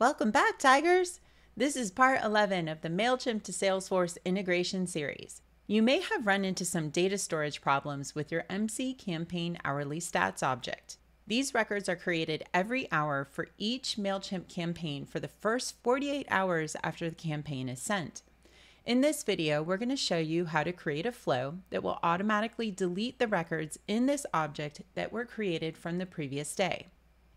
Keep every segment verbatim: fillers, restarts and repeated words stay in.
Welcome back, Tigers! This is part eleven of the MailChimp to Salesforce integration series. You may have run into some data storage problems with your M C Campaign Hourly Stats object. These records are created every hour for each MailChimp campaign for the first forty-eight hours after the campaign is sent. In this video, we're going to show you how to create a flow that will automatically delete the records in this object that were created from the previous day.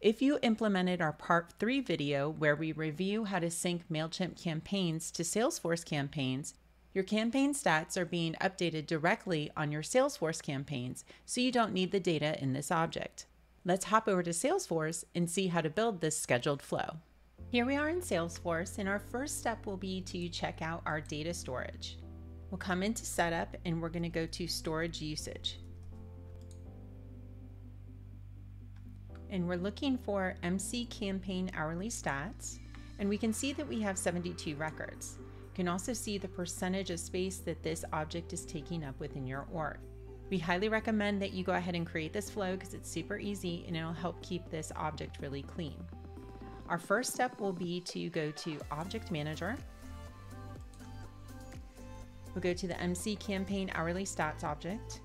If you implemented our part three video where we review how to sync MailChimp campaigns to Salesforce campaigns, your campaign stats are being updated directly on your Salesforce campaigns, so you don't need the data in this object. Let's hop over to Salesforce and see how to build this scheduled flow. Here we are in Salesforce, and our first step will be to check out our data storage. We'll come into Setup, and we're going to go to Storage Usage. And we're looking for M C Campaign Hourly Stats, and we can see that we have seventy-two records. You can also see the percentage of space that this object is taking up within your org. We highly recommend that you go ahead and create this flow because it's super easy and it'll help keep this object really clean. Our first step will be to go to Object Manager. We'll go to the M C Campaign Hourly Stats object.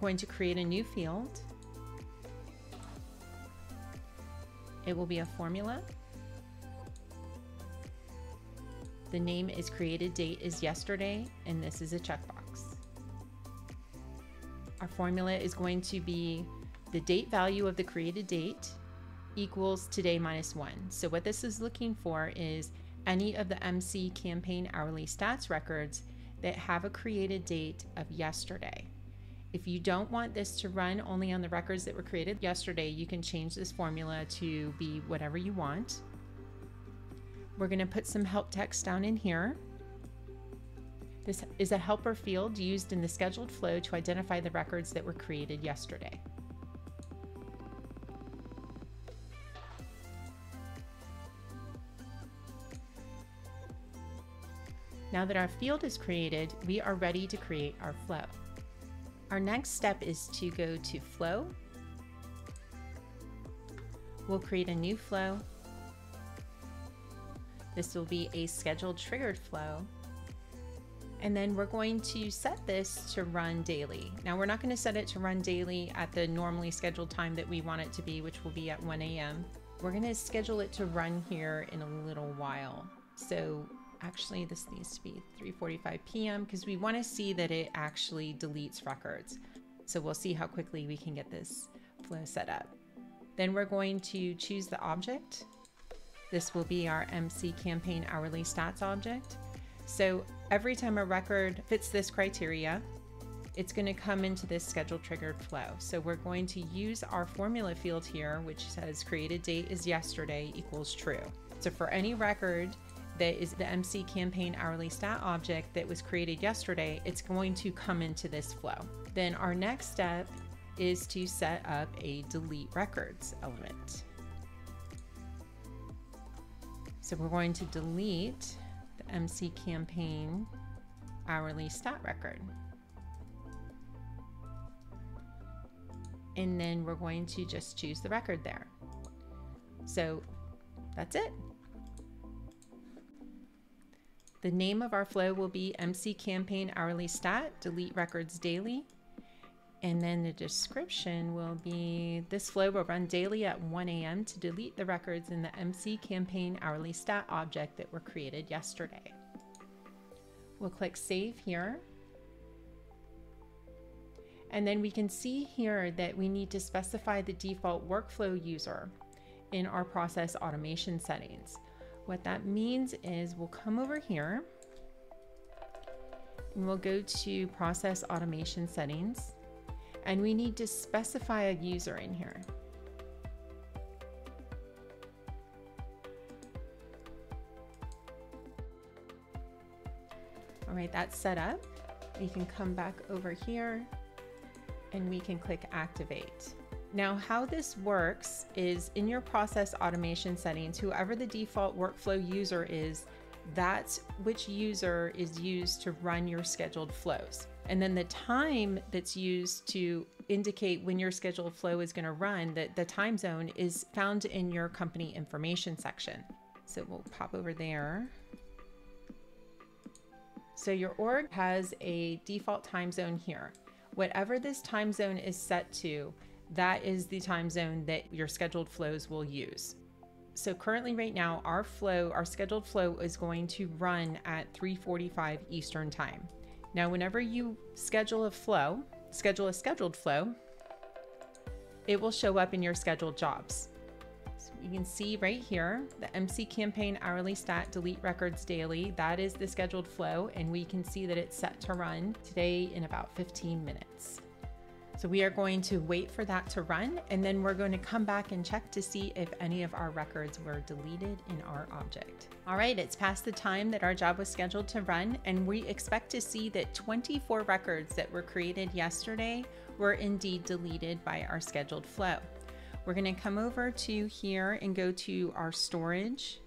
Going to create a new field. It will be a formula. The name is created date is yesterday, and this is a checkbox. Our formula is going to be the date value of the created date equals today minus one. So what this is looking for is any of the M C Campaign Hourly Stats records that have a created date of yesterday. If you don't want this to run only on the records that were created yesterday, you can change this formula to be whatever you want. We're going to put some help text down in here. This is a helper field used in the scheduled flow to identify the records that were created yesterday. Now that our field is created, we are ready to create our flow. Our next step is to go to Flow. We'll create a new flow. This will be a scheduled triggered flow. And then we're going to set this to run daily. Now we're not going to set it to run daily at the normally scheduled time that we want it to be, which will be at one A M We're going to schedule it to run here in a little while. So actually, this needs to be three forty-five P M because we want to see that it actually deletes records. So we'll see how quickly we can get this flow set up. Then we're going to choose the object. This will be our M C Campaign Hourly Stats object. So every time a record fits this criteria, it's going to come into this schedule triggered flow. So we're going to use our formula field here, which says created date is yesterday equals true. So for any record that is the M C Campaign Hourly Stat object that was created yesterday, it's going to come into this flow. Then our next step is to set up a delete records element. So we're going to delete the M C Campaign Hourly Stat record. And then we're going to just choose the record there. So that's it. The name of our flow will be M C Campaign Hourly Stat, Delete Records Daily. And then the description will be, this flow will run daily at one A M to delete the records in the M C Campaign Hourly Stat object that were created yesterday. We'll click Save here. And then we can see here that we need to specify the default workflow user in our process automation settings. What that means is we'll come over here and we'll go to Process Automation Settings, and we need to specify a user in here. All right, that's set up. We can come back over here and we can click Activate. Now, how this works is in your process automation settings, whoever the default workflow user is, that's which user is used to run your scheduled flows. And then the time that's used to indicate when your scheduled flow is going to run, that the time zone is found in your company information section. So we'll pop over there. So your org has a default time zone here. Whatever this time zone is set to, that is the time zone that your scheduled flows will use. So currently right now, our flow, our scheduled flow is going to run at three forty-five Eastern time. Now, whenever you schedule a flow, schedule a scheduled flow, it will show up in your scheduled jobs. So you can see right here, the M C Campaign Hourly Stat Delete Records Daily, that is the scheduled flow, and we can see that it's set to run today in about fifteen minutes. So we are going to wait for that to run, and then we're going to come back and check to see if any of our records were deleted in our object. All right, it's past the time that our job was scheduled to run, and we expect to see that twenty-four records that were created yesterday were indeed deleted by our scheduled flow. We're going to come over to here and go to our storage,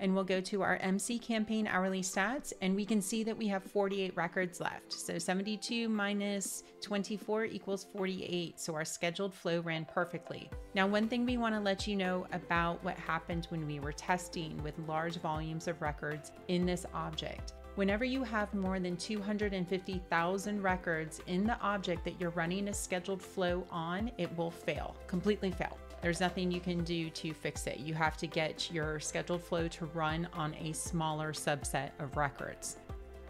and we'll go to our M C Campaign Hourly Stats, and we can see that we have forty-eight records left. So seventy-two minus twenty-four equals forty-eight. So our scheduled flow ran perfectly. Now, one thing we want to let you know about what happened when we were testing with large volumes of records in this object. Whenever you have more than two hundred fifty thousand records in the object that you're running a scheduled flow on, it will fail, completely fail. There's nothing you can do to fix it. You have to get your scheduled flow to run on a smaller subset of records.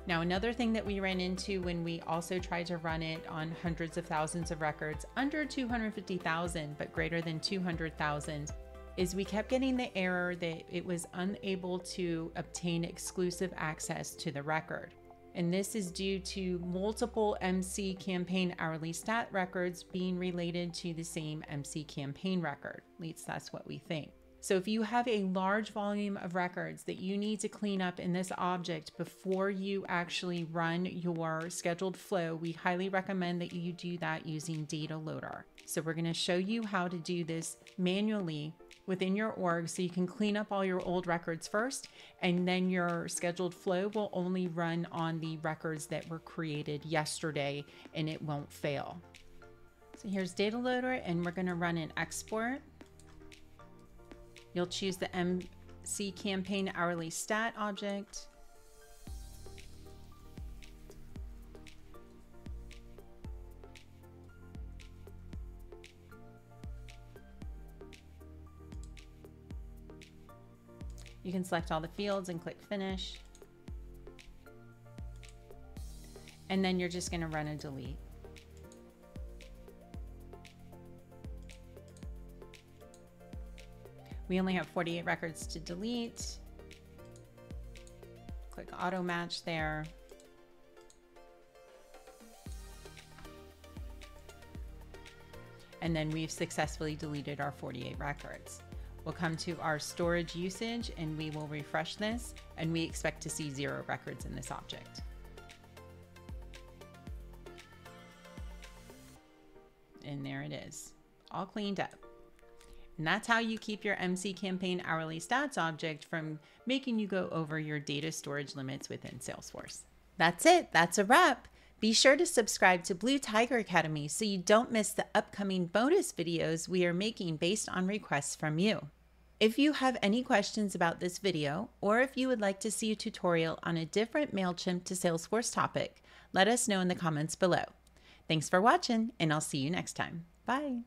Now, another thing that we ran into when we also tried to run it on hundreds of thousands of records, under two hundred fifty thousand, but greater than two hundred thousand, is we kept getting the error that it was unable to obtain exclusive access to the record. And this is due to multiple M C Campaign Hourly Stat records being related to the same M C Campaign record. At least that's what we think. So if you have a large volume of records that you need to clean up in this object before you actually run your scheduled flow, we highly recommend that you do that using Data Loader. So we're going to show you how to do this manually within your org, so you can clean up all your old records first, and then your scheduled flow will only run on the records that were created yesterday and it won't fail. So here's Data Loader, and we're going to run an export. You'll choose the M C Campaign Hourly Stat object. You can select all the fields and click finish. And then you're just going to run a delete. We only have forty-eight records to delete. Click auto match there. And then we've successfully deleted our forty-eight records. We'll come to our storage usage and we will refresh this, and we expect to see zero records in this object. And there it is, all cleaned up. And that's how you keep your M C Campaign Hourly Stats object from making you go over your data storage limits within Salesforce. That's it, that's a wrap. Be sure to subscribe to Blu Tiger Academy so you don't miss the upcoming bonus videos we are making based on requests from you. If you have any questions about this video, or if you would like to see a tutorial on a different MailChimp to Salesforce topic, let us know in the comments below. Thanks for watching, and I'll see you next time. Bye.